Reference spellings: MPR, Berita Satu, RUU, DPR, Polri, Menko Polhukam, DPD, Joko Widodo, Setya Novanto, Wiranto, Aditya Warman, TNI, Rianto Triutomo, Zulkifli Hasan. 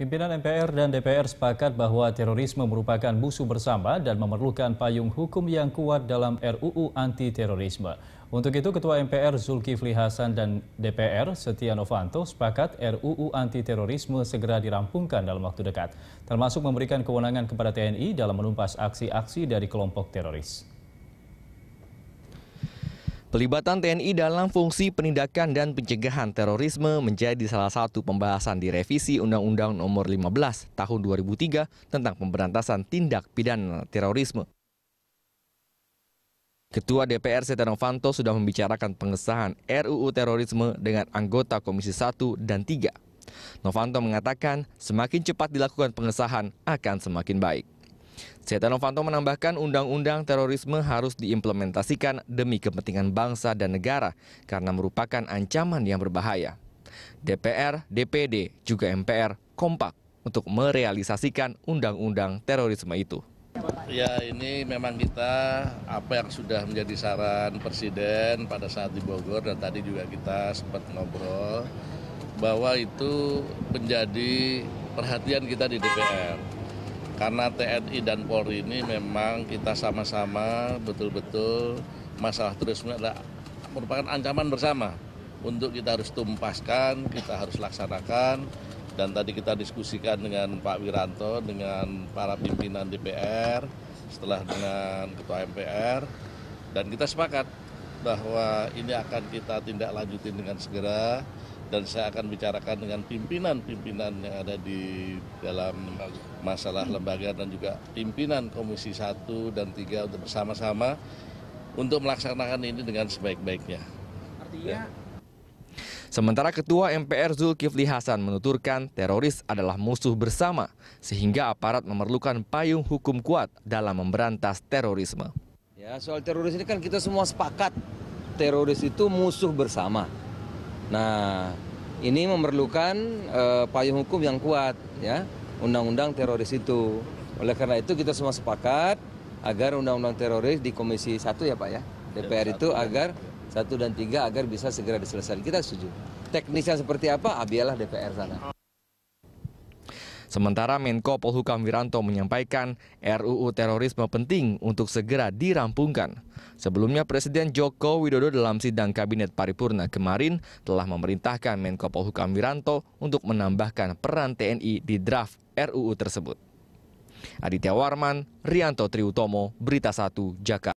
Pimpinan MPR dan DPR sepakat bahwa terorisme merupakan musuh bersama dan memerlukan payung hukum yang kuat dalam RUU anti-terorisme. Untuk itu, Ketua MPR Zulkifli Hasan dan DPR Setya Novanto sepakat RUU anti-terorisme segera dirampungkan dalam waktu dekat, termasuk memberikan kewenangan kepada TNI dalam menumpas aksi-aksi dari kelompok teroris. Pelibatan TNI dalam fungsi penindakan dan pencegahan terorisme menjadi salah satu pembahasan di revisi Undang-Undang Nomor 15 Tahun 2003 tentang pemberantasan tindak pidana terorisme. Ketua DPR Setya Novanto sudah membicarakan pengesahan RUU terorisme dengan anggota Komisi 1 dan 3. Novanto mengatakan semakin cepat dilakukan pengesahan akan semakin baik. Setya Novanto menambahkan undang-undang terorisme harus diimplementasikan demi kepentingan bangsa dan negara karena merupakan ancaman yang berbahaya. DPR, DPD, juga MPR kompak untuk merealisasikan undang-undang terorisme itu. Ya, ini memang kita apa yang sudah menjadi saran Presiden pada saat di Bogor, dan tadi juga kita sempat ngobrol bahwa itu menjadi perhatian kita di DPR. Karena TNI dan Polri ini memang kita sama-sama betul-betul masalah terorisme adalah merupakan ancaman bersama. Untuk kita harus tumpaskan, kita harus laksanakan. Dan tadi kita diskusikan dengan Pak Wiranto, dengan para pimpinan DPR, setelah dengan Ketua MPR. Dan kita sepakat bahwa ini akan kita tindak lanjuti dengan segera. Dan saya akan bicarakan dengan pimpinan-pimpinan yang ada di dalam masalah lembaga dan juga pimpinan Komisi 1 dan 3 untuk bersama-sama untuk melaksanakan ini dengan sebaik-baiknya. Artinya... Sementara Ketua MPR Zulkifli Hasan menuturkan teroris adalah musuh bersama sehingga aparat memerlukan payung hukum kuat dalam memberantas terorisme. Ya, soal teroris ini kan kita semua sepakat teroris itu musuh bersama. Nah, ini memerlukan payung hukum yang kuat, ya, undang-undang teroris itu. Oleh karena itu kita semua sepakat agar undang-undang teroris di Komisi 1 ya Pak ya, DPR itu agar 1 dan 3 agar bisa segera diselesaikan. Kita setuju. Teknisnya seperti apa? Biarlah DPR sana. Sementara Menko Polhukam Wiranto menyampaikan RUU terorisme penting untuk segera dirampungkan. Sebelumnya Presiden Joko Widodo dalam sidang Kabinet Paripurna kemarin telah memerintahkan Menko Polhukam Wiranto untuk menambahkan peran TNI di draft RUU tersebut. Aditya Warman, Rianto Triutomo, Berita Satu, Jakarta.